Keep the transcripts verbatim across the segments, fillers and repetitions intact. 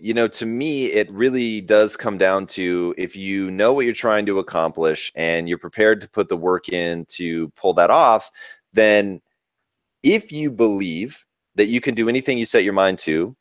you know, to me, it really does come down to, if you know what you're trying to accomplish and you're prepared to put the work in to pull that off, then if you believe that you can do anything you set your mind to,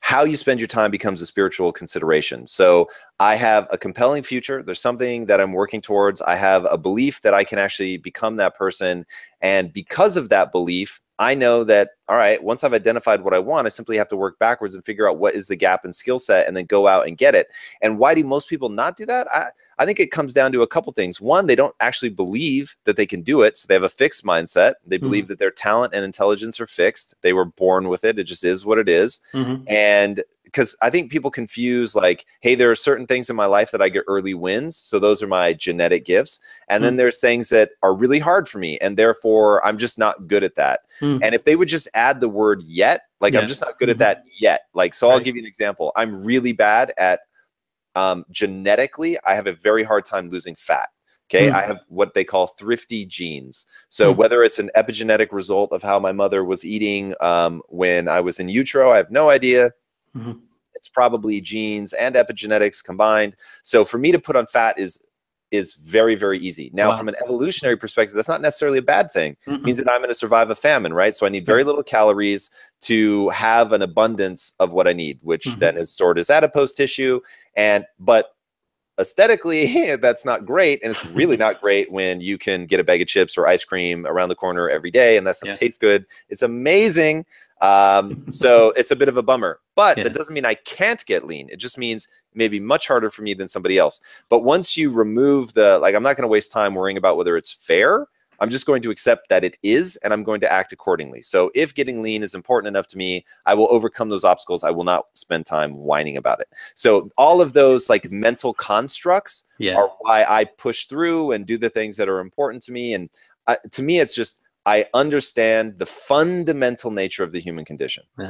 how you spend your time becomes a spiritual consideration. So I have a compelling future. There's something that I'm working towards. I have a belief that I can actually become that person. And because of that belief, I know that, all right, once I've identified what I want, I simply have to work backwards and figure out what is the gap in skill set and then go out and get it. And why do most people not do that? I, I think it comes down to a couple things. One, they don't actually believe that they can do it. So they have a fixed mindset. They mm-hmm. believe that their talent and intelligence are fixed. They were born with it. It just is what it is. Mm-hmm. And because I think people confuse, like, hey, there are certain things in my life that I get early wins, so those are my genetic gifts. And mm. then there's things that are really hard for me, and therefore I'm just not good at that. Mm. And if they would just add the word yet, like, yeah. I'm just not good mm-hmm. at that yet. Like, so right. I'll give you an example. I'm really bad at, um, genetically, I have a very hard time losing fat. Okay, mm. I have what they call thrifty genes. So mm. whether it's an epigenetic result of how my mother was eating um, when I was in utero, I have no idea. Mm-hmm. It's probably genes and epigenetics combined. So for me to put on fat is is very, very easy. Now, wow. from an evolutionary perspective, that's not necessarily a bad thing. Mm-hmm. It means that I'm going to survive a famine, right? So I need very little calories to have an abundance of what I need, which mm-hmm. then is stored as adipose tissue. And but aesthetically, that's not great. And it's really not great when you can get a bag of chips or ice cream around the corner every day, and that stuff yeah. tastes good. It's amazing. Um, so it's a bit of a bummer, but yeah. that doesn't mean I can't get lean. It just means maybe much harder for me than somebody else. But once you remove the, like, I'm not going to waste time worrying about whether it's fair. I'm just going to accept that it is, and I'm going to act accordingly. So if getting lean is important enough to me, I will overcome those obstacles. I will not spend time whining about it. So all of those, like, mental constructs yeah. are why I push through and do the things that are important to me. And uh, to me, it's just, I understand the fundamental nature of the human condition. Yeah.